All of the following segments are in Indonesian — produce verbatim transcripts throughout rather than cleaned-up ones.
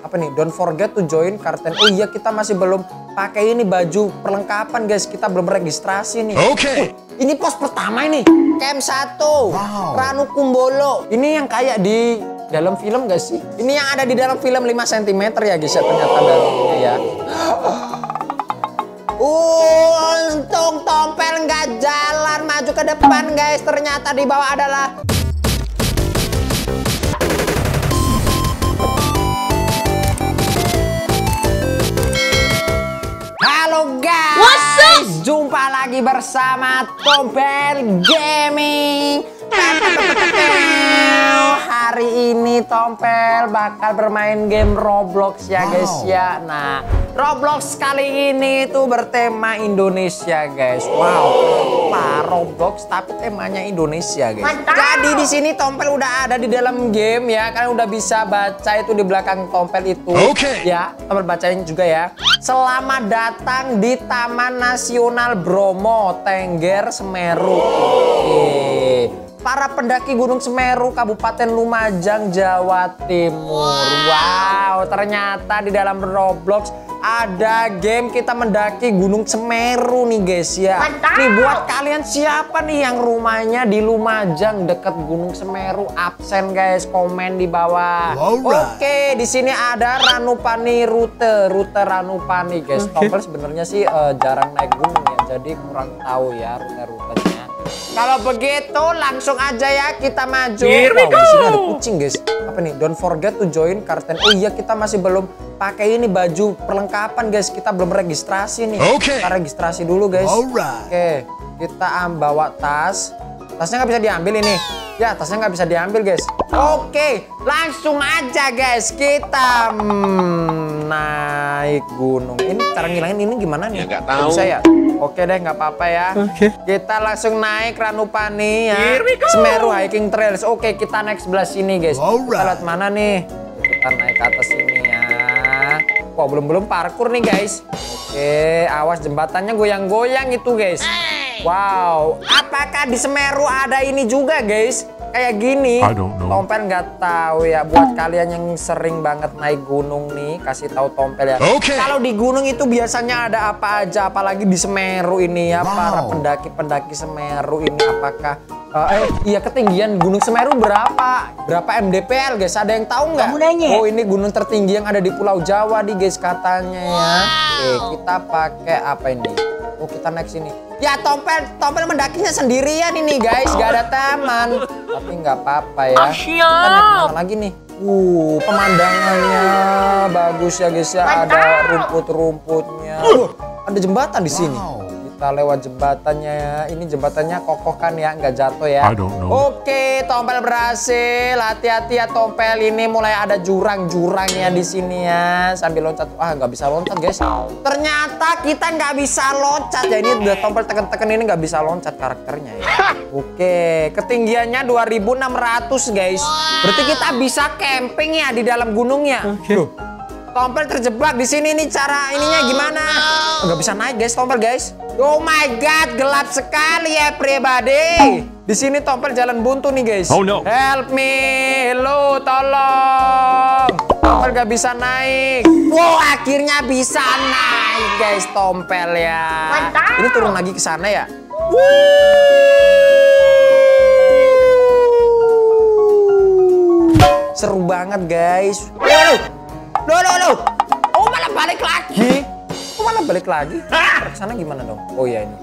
apa nih, don't forget to join Karten. Oh iya, kita masih belum pakai ini baju perlengkapan guys, kita belum registrasi nih. Oke. Okay. Uh, ini pos pertama ini. Camp satu. Wow. Ranu Kumbolo. Ini yang kayak di dalam film gak sih? Ini yang ada di dalam film lima sentimeter ya guys ya, ternyata dalamnya ya. Uh, untung Tompel nggak jalan maju ke depan guys, ternyata di bawah adalah jumpa lagi bersama Tompel Gaming. Hari ini Tompel bakal bermain game Roblox ya guys ya. Nah, Roblox kali ini tuh bertema Indonesia guys. Wow, Pak Roblox tapi temanya Indonesia guys. Mantap. Jadi di sini Tompel udah ada di dalam game ya. Kalian udah bisa baca itu di belakang Tompel itu. Oke. Okay. Ya, Tompel bacain juga ya. Selamat datang di Taman Nasional Bromo Tengger Semeru. Oke. Para pendaki Gunung Semeru, Kabupaten Lumajang, Jawa Timur. Wow, ternyata di dalam Roblox ada game kita mendaki Gunung Semeru nih guys ya. Mantap. Nih buat kalian siapa nih yang rumahnya di Lumajang deket Gunung Semeru absen guys, komen di bawah. Alright. Oke, di sini ada Ranupani rute, rute Ranupani guys. Okay. Tompel sebenarnya sih uh, jarang naik gunung ya, jadi kurang tahu ya rute-rutenya. Kalau begitu langsung aja ya kita maju. Here we go. Wow, di sini ada kucing guys. Apa nih? Don't forget to join Karten. Oh iya, kita masih belum pakai ini baju perlengkapan guys. Kita belum registrasi nih. Oke. Okay. Kita registrasi dulu guys. Alright. Oke. Okay. Kita bawa tas. Tasnya nggak bisa diambil ini. Ya, tasnya nggak bisa diambil guys. Oke. Okay. Langsung aja guys kita hmm, naik gunung. Ini cara ngilangin ini gimana nih? Ya nggak tahu. Bisa ya? Oke deh, nggak apa-apa ya. Okay. Kita langsung naik Ranupani ya. Semeru Hiking Trails. Oke, kita naik sebelah sini guys. Alright. Kita lihat mana nih? Kita naik ke atas sini ya. Wah, belum-belum parkur nih guys. Oke, awas jembatannya goyang-goyang itu guys. Hey. Wow, apakah di Semeru ada ini juga guys? Kayak gini. Tompel nggak tahu ya. Buat kalian yang sering banget naik gunung nih, kasih tahu Tompel ya. Okay. Kalau di gunung itu biasanya ada apa aja, apalagi di Semeru ini ya. Wow. Para pendaki-pendaki Semeru ini apakah uh, eh iya ketinggian Gunung Semeru berapa? Berapa M D P L guys? Ada yang tahu nggak? Oh, ini gunung tertinggi yang ada di Pulau Jawa di guys katanya ya. Wow. Oke, kita pakai apa ini? Oh, kita naik sini. Ya Tompel, Tompel mendakinya sendirian ini guys, gak ada teman. Tapi nggak apa-apa ya. Kita naik mana lagi nih? Uh, pemandangannya bagus ya guys ya. Ada rumput-rumputnya. Uh, ada jembatan di sini. Wow. Kita lewat jembatannya ya. Ini jembatannya kokoh kan ya, nggak jatuh ya. Oke, Tompel berhasil. Hati-hati ya Tompel, ini mulai ada jurang-jurangnya di sini ya. Sambil loncat, ah nggak bisa loncat guys. Ternyata kita nggak bisa loncat ya. Ini udah Tompel teken-teken ini nggak bisa loncat karakternya ya. Oke, ketinggiannya dua ribu enam ratus guys. Berarti kita bisa camping ya di dalam gunungnya. Loh, Tompel terjebak di sini nih, cara ininya gimana? Nggak bisa naik guys, Tompel guys. Oh my god, gelap sekali ya everybody. Di sini Tompel jalan buntu nih guys. Oh no. Help me, hello, tolong. Tompel gak bisa naik. Wow, akhirnya bisa naik guys Tompel ya. Mantap. Ini turun lagi ke sana ya. Woo. Seru banget guys. Loh, loh, loh, loh. Oh malah balik lagi. Oh malah balik lagi. Ke sana gimana dong? Oh ya ini.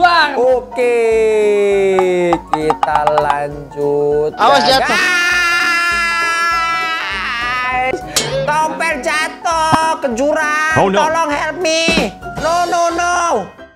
Wah. Oke, kita lanjut. Awas ya, jatuh. Guys. Tompel jatuh ke jurang. Oh, no. Tolong help me. No no no.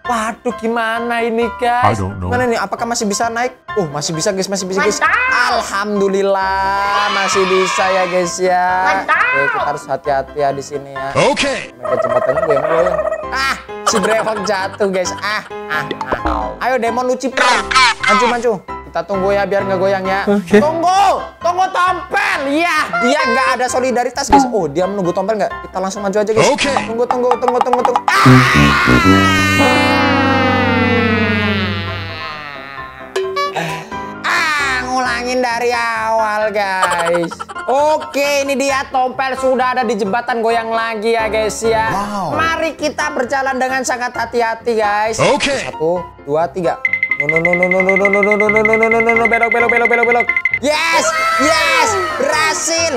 Waduh, gimana ini guys? Mana nih? Apakah masih bisa naik? Oh, masih bisa guys, masih bisa guys. Mantap. Alhamdulillah masih bisa ya guys ya. Mantap. Oke, kita harus hati-hati ya di sini ya. Oke. Jembatannya goyang-goyang. Ah, si brewok jatuh guys. Ah, ah, ah. Ayo demon lucu perang. Maju, maju. Kita tunggu ya biar nggak goyang ya. Okay. Tunggu, tunggu Tompel. Ya, dia nggak ada solidaritas guys. Oh, dia menunggu Tompel nggak? Kita langsung maju aja guys. Okay. Tunggu, tunggu, tunggu, tunggu, tunggu. Ah! bikin dari awal, guys. Oke, ini dia Tompel sudah ada di jembatan goyang lagi ya, guys ya. Wow. Mari kita berjalan dengan sangat hati-hati, guys. Oke. Okay. Satu, dua, tiga. No no no no no no no no no no no no no no belok belok belok belok belok. Yes, yes, berhasil.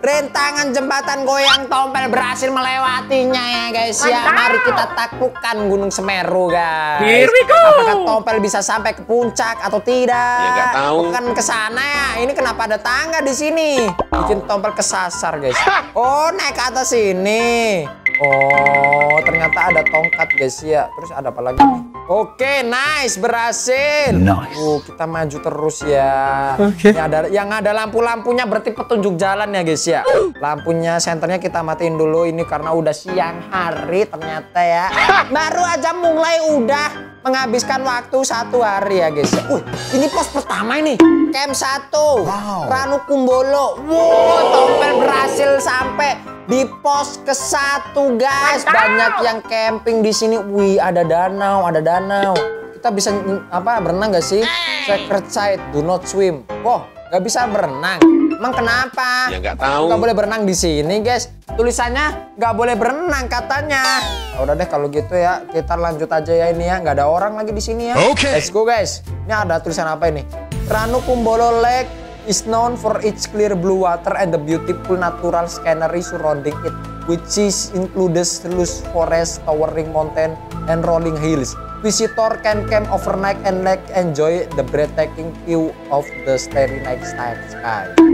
Rentangan jembatan goyang Tompel berhasil melewatinya ya guys ya. Mari kita taklukkan Gunung Semeru guys. Apakah Tompel bisa sampai ke puncak atau tidak? Ya, gak tahu. Bukan ke sana ya. Ini kenapa ada tangga di sini? Bikin Tompel kesasar guys. Oh, naik ke atas sini. Oh, ternyata ada tongkat guys ya. Terus ada apa lagi nih? Oke, nice, berhasil. Nice. Uh, kita maju terus ya. Oke. Okay. Yang ada, yang ada lampu-lampunya berarti petunjuk jalan ya guys ya. Lampunya senternya kita matiin dulu ini karena udah siang hari ternyata ya. Baru aja mulai udah menghabiskan waktu satu hari ya guys ya. Uh, ini pos pertama ini. Camp satu. Wow. Ranu Kumbolo. Wow, Tompel berhasil sampai di pos ke satu guys. Mantap. Banyak yang camping di sini. Wih, ada danau, ada danau. Kita bisa apa berenang gak sih? Secret side, do not swim. Wah, gak bisa berenang. Emang kenapa? Ya gak tahu. Gak boleh berenang di sini guys. Tulisannya gak boleh berenang katanya. Udah deh kalau gitu ya, kita lanjut aja ya ini ya. Gak ada orang lagi di sini ya. Oke. Okay. Let's go guys. Ini ada tulisan apa ini? Ranu Kumbolo Lake is known for its clear blue water and the beautiful natural scenery surrounding it, which is includes lush forest, towering mountain, and rolling hills. Visitor can camp overnight and like enjoy the breathtaking view of the starry night sky.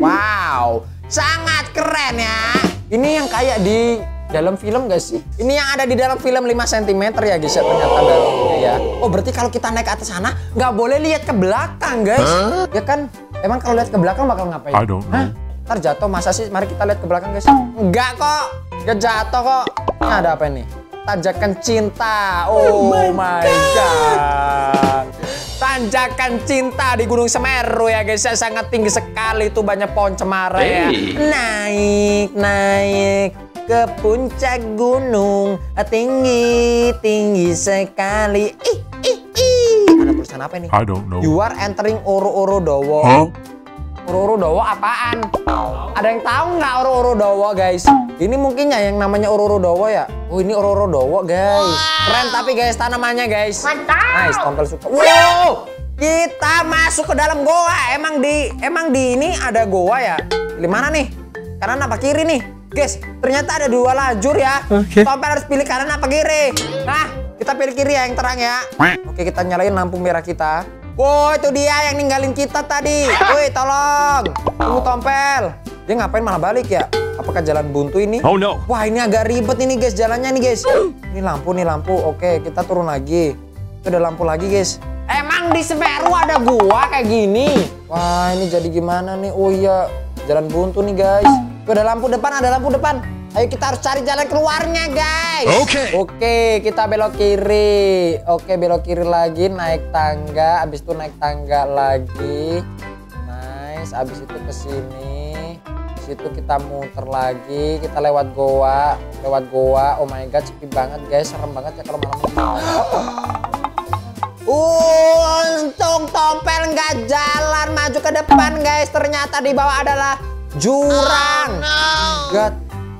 Wow, sangat keren ya. Ini yang kayak di dalam film gak sih? Ini yang ada di dalam film lima sentimeter ya guys ya, ternyata dalamnya ya. Oh, berarti kalau kita naik ke atas sana nggak boleh lihat ke belakang guys. Huh? Ya kan? Emang kalau lihat ke belakang bakal ngapain? Hah? Ntar jatuh masa sih? Mari kita lihat ke belakang guys. Enggak kok, gak jatuh kok. Ini ada apa ini? Tanjakan Cinta. Oh, oh my god. god. Tanjakan Cinta di Gunung Semeru ya guys. Sangat tinggi sekali itu, banyak pohon cemara ya. Hey. Naik, naik ke puncak gunung tinggi, tinggi sekali. Ih, ih, ih. Ada tulisan apa ini? I don't know. You are entering Oro-Uro Dawo. Huh? Uro-Uro Dawo apaan? Ada yang tahu nggak Oro-Oro Dawo guys? Ini mungkinnya yang namanya Oro-Uro Dawo ya. Oh, ini Oro-Uro Dawo guys. Wow. Keren tapi guys tanamannya guys. Mantap. Nice, Tompel suka. Wow, kita masuk ke dalam goa. Emang di emang di ini ada goa ya? Pilih mana nih? Kanan apa kiri nih? Guys, ternyata ada dua lajur ya. Okay. Tompel harus pilih kanan apa kiri. Nah, kita pilih kiri ya, yang terang ya. Oke, kita nyalain lampu merah kita. Woi, itu dia yang ninggalin kita tadi. Woi, tolong. Tunggu Tompel. Dia ngapain malah balik ya? Apakah jalan buntu ini? Oh no. Wah, ini agak ribet ini guys jalannya nih guys. Ini lampu nih lampu. Oke, kita turun lagi. Itu ada lampu lagi guys. Emang di Semeru ada gua kayak gini? Wah, ini jadi gimana nih? Oh iya, jalan buntu nih guys. Ada lampu depan, ada lampu depan. Ayo kita harus cari jalan keluarnya guys. Oke. Okay. Oke, okay, kita belok kiri. Oke, okay, belok kiri lagi, naik tangga, abis itu naik tangga lagi. Nice, abis itu ke sini. Situ kita muter lagi, kita lewat goa, lewat goa. Oh my god, sepi banget guys, serem banget ya kalau malam-malam. Uh, untung Tompel nggak jalan maju ke depan guys. Ternyata di bawah adalah jurang. Oh, no. God.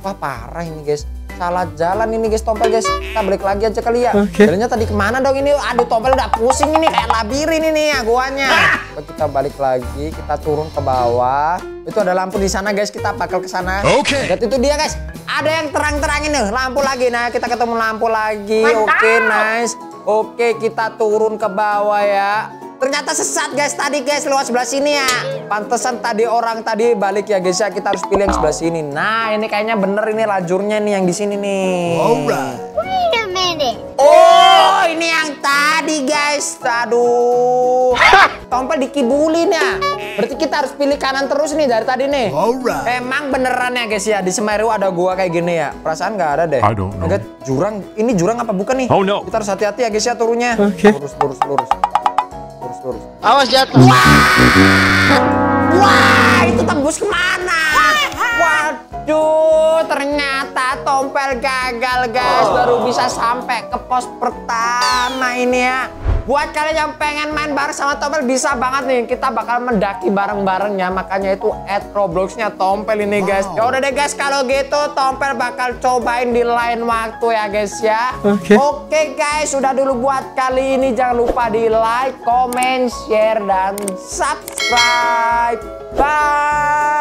Wah, parah ini guys. Salah jalan ini guys Tompel guys. Kita balik lagi aja kali ya. Okay. Jalannya tadi kemana dong ini? Aduh, Tompel udah pusing ini. Kayak labirin ini ya guanya. Ah. Kita balik lagi. Kita turun ke bawah. Itu ada lampu di sana guys. Kita bakal ke sana. Oke. Okay. Itu dia guys. Ada yang terang-terangin nih. Lampu lagi. Nah, kita ketemu lampu lagi. Oke, okay, nice. Oke, okay, kita turun ke bawah ya. Ternyata sesat guys tadi guys, lewat sebelah sini ya. Pantesan tadi orang tadi balik ya guys ya. Kita harus pilih yang sebelah sini. Nah, ini kayaknya bener ini lajurnya nih yang di sini nih. Alright. Wait a minute. Oh, ini yang tadi guys. Aduh. Tompel dikibulin ya. Berarti kita harus pilih kanan terus nih dari tadi nih. Alright. Emang beneran ya guys ya, di Semeru ada gua kayak gini ya. Perasaan nggak ada deh. I don't know. Agak jurang. Ini jurang apa bukan nih? Oh no. Kita harus hati-hati ya guys ya turunnya. Okay. Lurus, lurus, lurus. Lurus. Awas jatuh. Wah, wah, itu tembus kemana? Waduh, ternyata Tompel gagal guys. Baru bisa sampai ke pos pertama ini ya. Buat kalian yang pengen main bareng sama Tompel bisa banget nih. Kita bakal mendaki bareng-bareng ya. Makanya itu add Roblox-nya Tompel ini guys. Wow. Ya udah deh guys, kalau gitu Tompel bakal cobain di lain waktu ya guys ya. Oke. Okay. Oke okay guys, sudah dulu buat kali ini. Jangan lupa di like, comment, share, dan subscribe. Bye.